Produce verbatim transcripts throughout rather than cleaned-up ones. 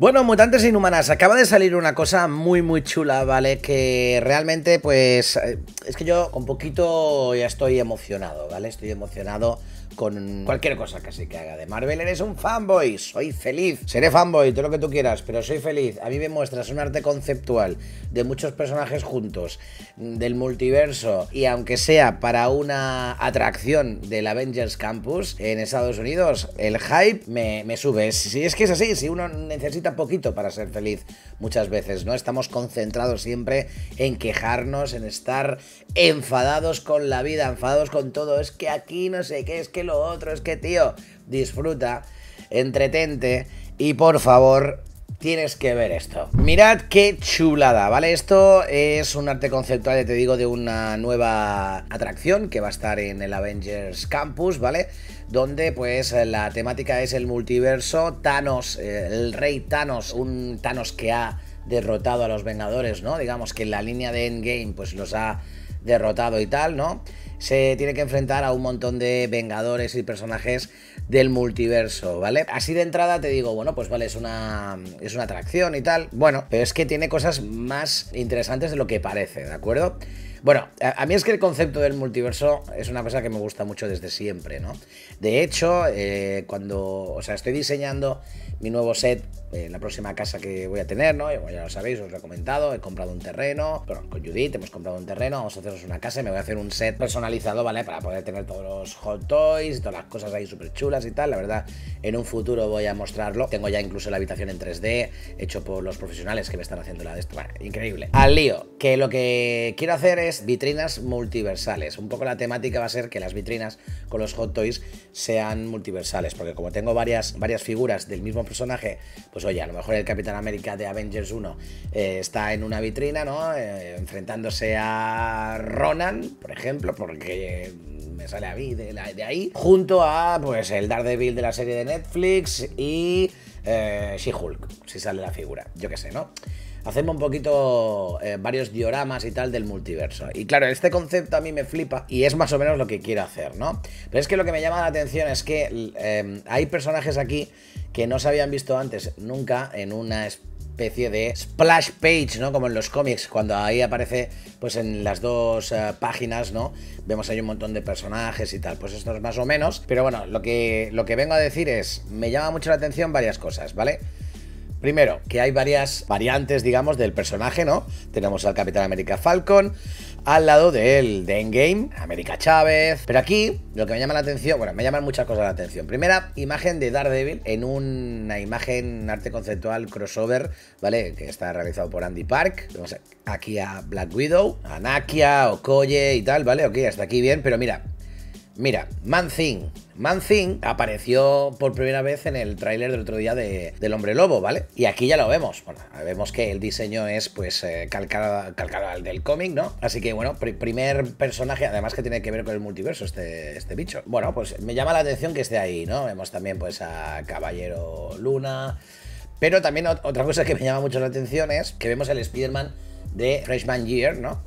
Bueno, mutantes inhumanas, acaba de salir una cosa muy muy chula, ¿vale? Que realmente, pues, es que yo un poquito ya estoy emocionado, ¿vale? Estoy emocionado con cualquier cosa casi que haga de Marvel. Eres un fanboy, soy feliz. Seré fanboy, todo lo que tú quieras, pero soy feliz. A mí me muestras un arte conceptual de muchos personajes juntos, del multiverso, y aunque sea para una atracción del Avengers Campus en Estados Unidos, el hype me, me sube. Si es que es así, si uno necesita poquito para ser feliz muchas veces, ¿no? Estamos concentrados siempre en quejarnos, en estar enfadados con la vida, enfadados con todo, es que aquí no sé qué, es que lo otro, es que tío, disfruta, entretente y por favor, tienes que ver esto. Mirad qué chulada, ¿vale? Esto es un arte conceptual, ya te digo, de una nueva atracción que va a estar en el Avengers Campus, ¿vale? Donde, pues, la temática es el multiverso, Thanos, eh, el rey Thanos, un Thanos que ha derrotado a los Vengadores, ¿no? Digamos que en la línea de Endgame, pues, los ha derrotado y tal, ¿no? Se tiene que enfrentar a un montón de Vengadores y personajes del multiverso, ¿vale? Así de entrada te digo, bueno, pues vale, es una, es una atracción y tal. Bueno, pero es que tiene cosas más interesantes de lo que parece, ¿de acuerdo? Bueno, a, a mí es que el concepto del multiverso es una cosa que me gusta mucho desde siempre, ¿no? De hecho, eh, cuando, o sea, estoy diseñando mi nuevo set en eh, la próxima casa que voy a tener, ¿no? Y, bueno, ya lo sabéis, os lo he comentado, he comprado un terreno, bueno, con Judith hemos comprado un terreno, vamos a hacernos una casa y me voy a hacer un set personal, ¿vale? Para poder tener todos los Hot Toys y todas las cosas ahí súper chulas y tal. La verdad, en un futuro voy a mostrarlo. Tengo ya incluso la habitación en tres D, hecho por los profesionales que me están haciendo la de esto. Bueno, increíble. Al lío, que lo que quiero hacer es vitrinas multiversales. Un poco la temática va a ser que las vitrinas con los Hot Toys sean multiversales, porque como tengo varias, varias figuras del mismo personaje, pues oye, a lo mejor el Capitán América de Avengers uno eh, está en una vitrina, ¿no? Eh, enfrentándose a Ronan, por ejemplo, por que me sale a mí de, la, de ahí, junto a pues el Daredevil de la serie de Netflix y eh, She-Hulk, si sale la figura, yo qué sé, ¿no? Hacemos un poquito eh, varios dioramas y tal del multiverso. Y claro, este concepto a mí me flipa y es más o menos lo que quiero hacer, ¿no? Pero es que lo que me llama la atención es que eh, hay personajes aquí que no se habían visto antes nunca en una especie de splash page, ¿no? Como en los cómics, cuando ahí aparece, pues en las dos uh, páginas, ¿no? Vemos ahí un montón de personajes y tal, pues esto es más o menos. Pero bueno, lo que, lo que vengo a decir es, me llama mucho la atención varias cosas, ¿vale? Primero, que hay varias variantes, digamos, del personaje, ¿no? Tenemos al Capitán América Falcon, al lado de él, de Endgame, América Chávez. Pero aquí, lo que me llama la atención, bueno, me llaman muchas cosas la atención. Primera, imagen de Daredevil en una imagen arte conceptual crossover, ¿vale? Que está realizado por Andy Park. Vemos aquí a Black Widow, a Nakia, Okoye y tal, ¿vale? Ok, hasta aquí bien, pero mira, mira, Man-Thing. Man-Thing apareció por primera vez en el tráiler del otro día de, del Hombre Lobo, ¿vale? Y aquí ya lo vemos. Bueno, vemos que el diseño es, pues, eh, calcado, calcado al del cómic, ¿no? Así que, bueno, pr primer personaje, además que tiene que ver con el multiverso este, este bicho. Bueno, pues me llama la atención que esté ahí, ¿no? Vemos también, pues, a Caballero Luna. Pero también otra cosa que me llama mucho la atención es que vemos el Spider-Man de Freshman Year, ¿no?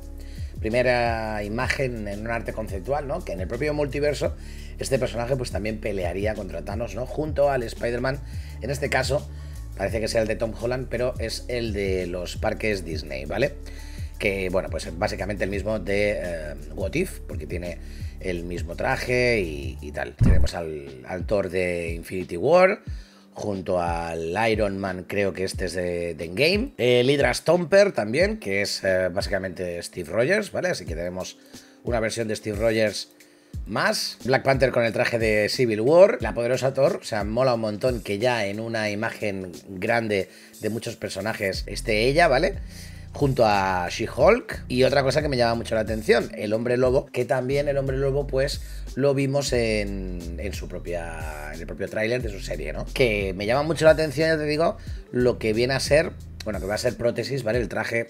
Primera imagen en un arte conceptual, ¿no? Que en el propio multiverso este personaje pues también pelearía contra Thanos, ¿no? Junto al Spider-Man, en este caso parece que sea el de Tom Holland, pero es el de los parques Disney, ¿vale? Que, bueno, pues básicamente el mismo de eh, What If, porque tiene el mismo traje y, y tal. Tenemos al, al Thor de Infinity War, junto al Iron Man, creo que este es de, de Endgame. El Hydra Stomper también, que es eh, básicamente Steve Rogers, ¿vale? Así que tenemos una versión de Steve Rogers más. Black Panther con el traje de Civil War. La poderosa Thor, o sea, mola un montón que ya en una imagen grande de muchos personajes esté ella, ¿vale? Junto a She-Hulk. Y otra cosa que me llama mucho la atención, el Hombre Lobo, que también el Hombre Lobo pues lo vimos en, en su propia, en el propio tráiler de su serie, ¿no? Que me llama mucho la atención, ya te digo, lo que viene a ser, bueno, que va a ser prótesis, ¿vale? El traje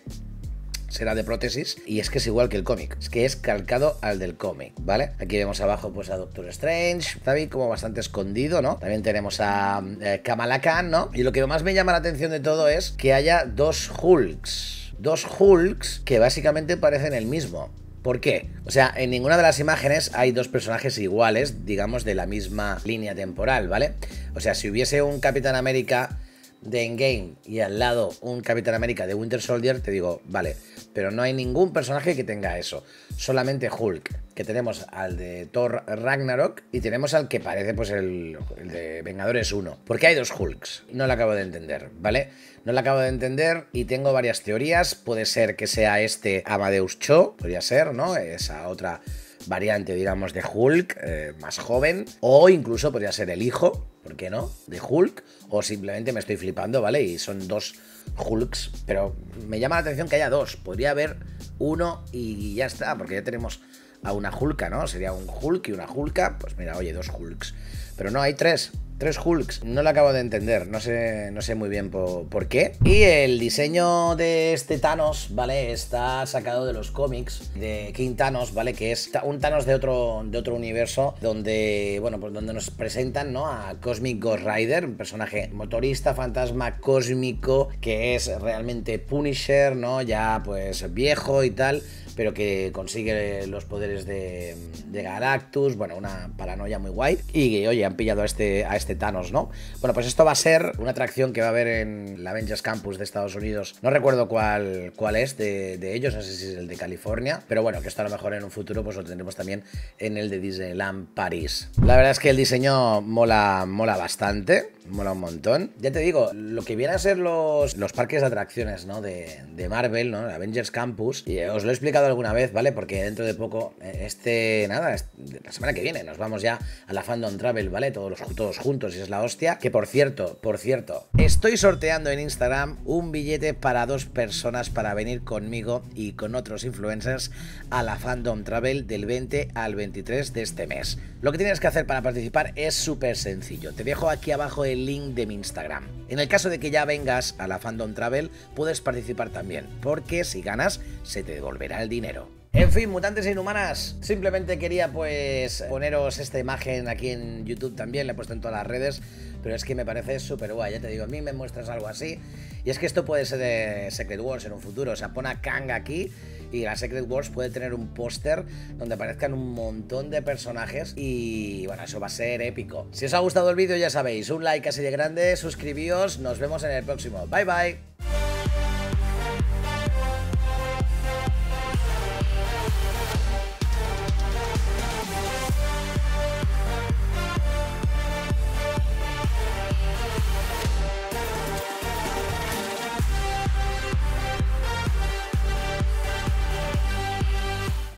será de prótesis y es que es igual que el cómic, es que es calcado al del cómic, ¿vale? Aquí vemos abajo pues a Doctor Strange, también como bastante escondido, ¿no? También tenemos a eh, Kamala Khan, ¿no? Y lo que más me llama la atención de todo es que haya dos Hulks. Dos Hulks que básicamente parecen el mismo. ¿Por qué? O sea, en ninguna de las imágenes hay dos personajes iguales, digamos, de la misma línea temporal, ¿vale? O sea, si hubiese un Capitán América de Endgame y al lado un Capitán América de Winter Soldier, te digo, vale, pero no hay ningún personaje que tenga eso. Solamente Hulk, que tenemos al de Thor Ragnarok y tenemos al que parece pues el, el de Vengadores uno. Porque hay dos Hulks, no lo acabo de entender, ¿vale? No lo acabo de entender y tengo varias teorías. Puede ser que sea este Amadeus Cho, podría ser, ¿no? Esa otra variante, digamos, de Hulk, eh, más joven, o incluso podría ser el hijo, ¿por qué no?, de Hulk, o simplemente me estoy flipando, ¿vale? Y son dos Hulks, pero me llama la atención que haya dos, podría haber uno y ya está, porque ya tenemos a una Hulka, ¿no? Sería un Hulk y una Hulka, pues mira, oye, dos Hulks, pero no, hay tres, tres Hulks, no lo acabo de entender, no sé, no sé muy bien por, por qué. Y el diseño de este Thanos, ¿vale? Está sacado de los cómics de King Thanos, ¿vale? Que es un Thanos de otro, de otro universo donde, bueno, pues donde nos presentan, ¿no?, a Cosmic Ghost Rider, un personaje motorista, fantasma cósmico, que es realmente Punisher, ¿no? Ya pues viejo y tal, pero que consigue los poderes de, de Galactus, bueno, una paranoia muy guay. Y oye, han pillado a este, a este Este Thanos, ¿no? Bueno, pues esto va a ser una atracción que va a haber en la Avengers Campus de Estados Unidos. No recuerdo cuál, cuál es de, de ellos, no sé si es el de California, pero bueno, que esto a lo mejor en un futuro pues lo tendremos también en el de Disneyland París. La verdad es que el diseño mola, mola bastante, mola un montón. Ya te digo, lo que vienen a ser los, los parques de atracciones, ¿no?, de, de Marvel, ¿no?, la Avengers Campus, y os lo he explicado alguna vez, ¿vale? Porque dentro de poco, este, nada, este, la semana que viene nos vamos ya a la Fandom Travel, ¿vale? Todos los, todos juntos. Y es la hostia, que por cierto, por cierto, estoy sorteando en Instagram un billete para dos personas para venir conmigo y con otros influencers a la Fandom Travel del veinte al veintitrés de este mes. Lo que tienes que hacer para participar es súper sencillo, te dejo aquí abajo el link de mi Instagram. En el caso de que ya vengas a la Fandom Travel puedes participar también, porque si ganas se te devolverá el dinero. En fin, mutantes inhumanas, simplemente quería pues poneros esta imagen aquí en YouTube también, la he puesto en todas las redes, pero es que me parece súper guay, ya te digo, a mí me muestras algo así, y es que esto puede ser de Secret Wars en un futuro, o sea, pon a Kang aquí, y la Secret Wars puede tener un póster donde aparezcan un montón de personajes y bueno, eso va a ser épico. Si os ha gustado el vídeo ya sabéis, un like así de grande, suscribíos, nos vemos en el próximo, bye bye.